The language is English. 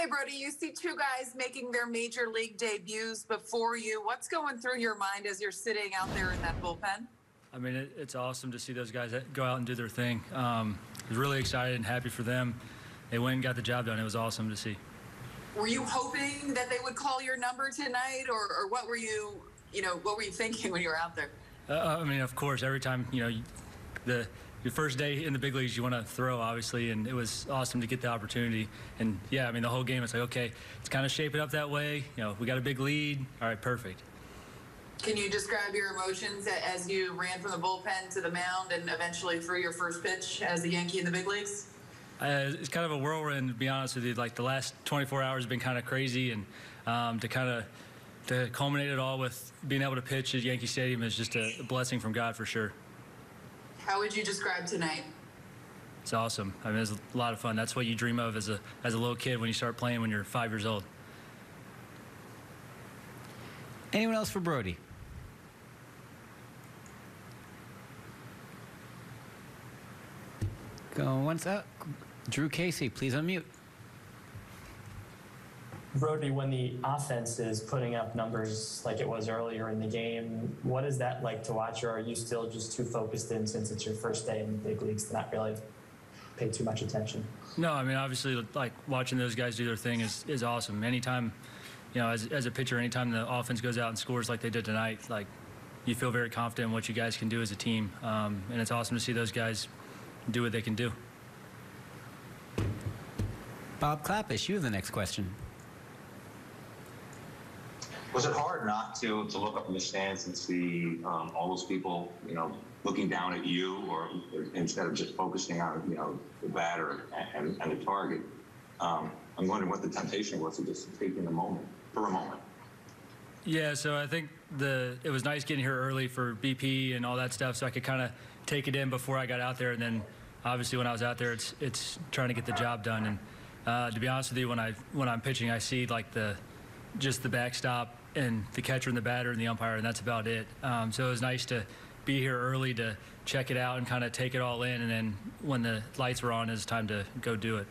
Hey, Brody, you see two guys making their major league debuts before you. What's going through your mind as you're sitting out there in that bullpen? I mean, it's awesome to see those guys that go out and do their thing. I was really excited and happy for them. They went and got the job done. It was awesome to see. Were you hoping that they would call your number tonight, or what were you thinking when you were out there? I mean, of course, every time, your first day in the big leagues, you want to throw, obviously, and it was awesome to get the opportunity. And, yeah, I mean, the whole game, it's like, okay, it's kind of shaping up that way. We got a big lead. All right, perfect. Can you describe your emotions as you ran from the bullpen to the mound and eventually threw your first pitch as a Yankee in the big leagues? It's kind of a whirlwind, to be honest with you. Like, the last 24 hours have been kind of crazy, and to culminate it all with being able to pitch at Yankee Stadium is just a blessing from God for sure. How would you describe tonight? It's awesome. I mean, it was a lot of fun. That's what you dream of as a little kid when you start playing when you're 5 years old. Anyone else for Brody? Going once out. Drew Casey, please unmute. Brody, when the offense is putting up numbers like it was earlier in the game, what is that like to watch, or are you still just too focused in, since it's your first day in the big leagues, to not really pay too much attention? No, I mean, obviously, like, watching those guys do their thing is awesome. Anytime, as a pitcher, anytime the offense goes out and scores like they did tonight, like, you feel very confident in what you guys can do as a team, and it's awesome to see those guys do what they can do. Bob Clapish, you have the next question. Was it hard not to look up in the stands and see all those people, looking down at you, or instead of just focusing on, the batter and the target? I'm wondering what the temptation was to just take in the moment for a moment. Yeah, so I think it was nice getting here early for BP and all that stuff, so I could kind of take it in before I got out there, and then obviously when I was out there, it's trying to get the job done. And to be honest with you, when I'm pitching, I see like just the backstop and the catcher and the batter and the umpire, and that's about it. So it was nice to be here early to check it out and kind of take it all in, and then when the lights were on, it was time to go do it.